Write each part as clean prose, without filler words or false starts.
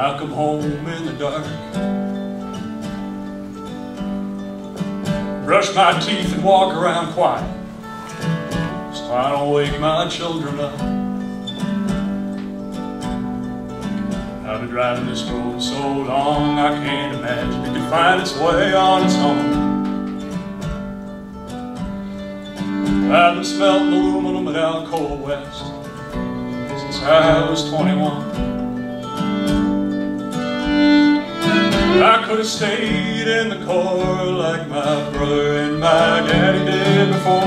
I come home in the dark, brush my teeth and walk around quiet, so I don't wake my children up. I've been driving this road so long, I can't imagine it could find its way on its own. I've been smelting aluminum at Alcoa West since I was 21. I could have stayed in the Corps like my brother and my daddy did before.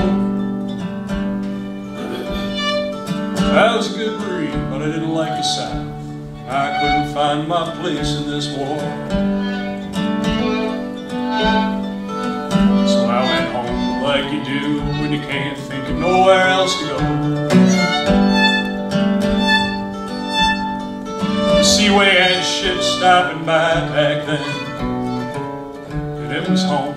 I was a good breed, but I didn't like the South. I couldn't find my place in this war. So I went home like you do when you can't think of nowhere else to go. The seaway had shit stopping by back then, and it was home.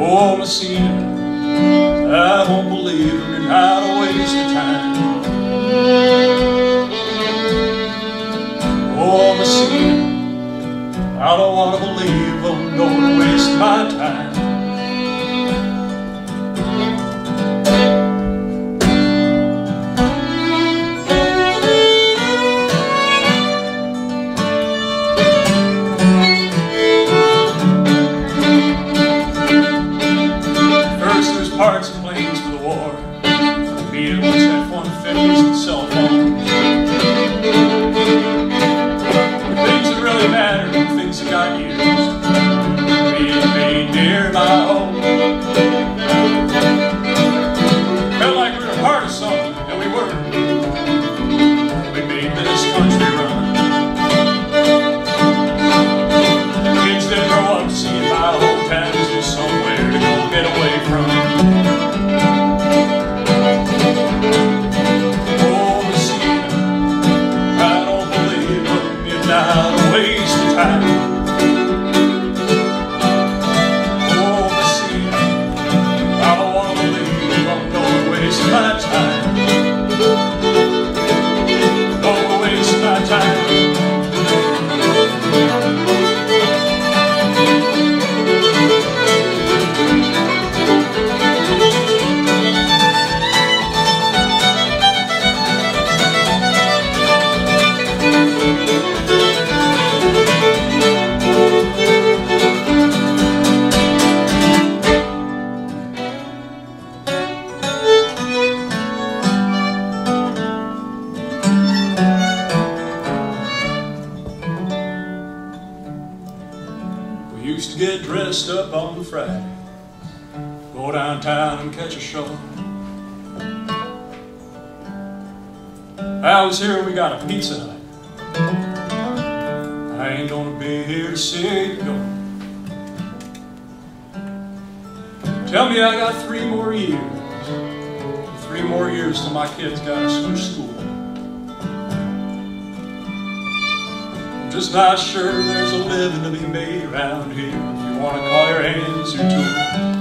Oh, Messina, I don't believe in how to waste the time. Oh, Messina, I don't want to believe I'm going to waste my time. Parts and planes for the war, the beat was F-150s and cell phones. The things that really mattered and things that got used, being made near my home. Felt like we were part of something, and we were. We made this country run. The kids that grow up seeing my old town is just somewhere to go get away from. We used to get dressed up on the Friday, go downtown and catch a show. I was here and we got a pizza night. I ain't gonna be here to see you go. Tell me I got 3 more years till my kids gotta switch school. Just not sure there's a living to be made around here if you want to call your hands your tools.